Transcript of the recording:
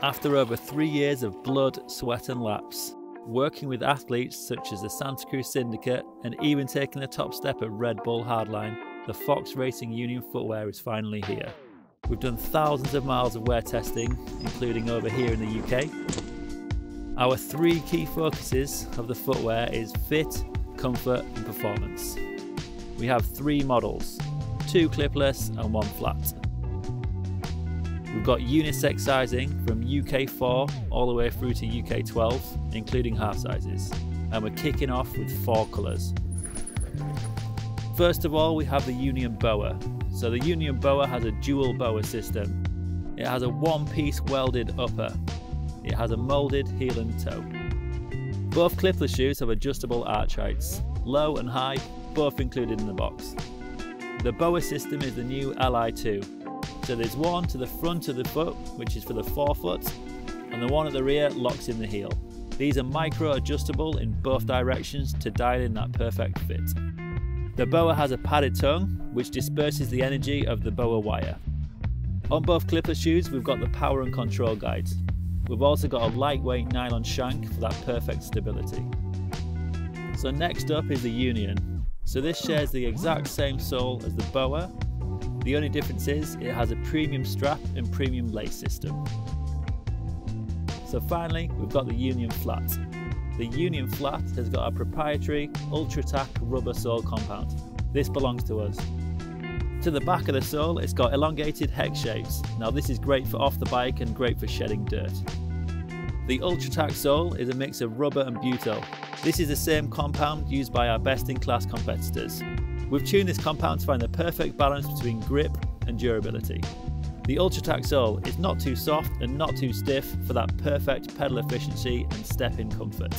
After over 3 years of blood, sweat and laps, working with athletes such as the Santa Cruz Syndicate and even taking the top step at Red Bull Hardline, the Fox Racing Union footwear is finally here. We've done thousands of miles of wear testing, including over here in the UK. Our three key focuses of the footwear is fit, comfort and performance. We have three models, two clipless and one flat. We've got unisex sizing from UK 4 all the way through to UK 12, including half sizes. And we're kicking off with four colours. First of all, we have the Union BOA. So the Union BOA has a dual BOA system. It has a one-piece welded upper. It has a moulded heel and toe. Both clipless shoes have adjustable arch heights, low and high, both included in the box. The BOA system is the new Ally 2. So there's one to the front of the foot, which is for the forefoot, and the one at the rear locks in the heel. These are micro-adjustable in both directions to dial in that perfect fit. The BOA has a padded tongue, which disperses the energy of the BOA wire. On both clipless shoes, we've got the power and control guides. We've also got a lightweight nylon shank for that perfect stability. So next up is the Union. So this shares the exact same sole as the BOA. The only difference is it has a premium strap and premium lace system. So finally, we've got the Union Flat. The Union Flat has got a proprietary UltraTac rubber sole compound. This belongs to us. To the back of the sole, it's got elongated hex shapes. Now this is great for off the bike and great for shedding dirt. The UltraTac sole is a mix of rubber and butyl. This is the same compound used by our best-in-class competitors. We've tuned this compound to find the perfect balance between grip and durability. The UltraTac sole is not too soft and not too stiff for that perfect pedal efficiency and step in comfort.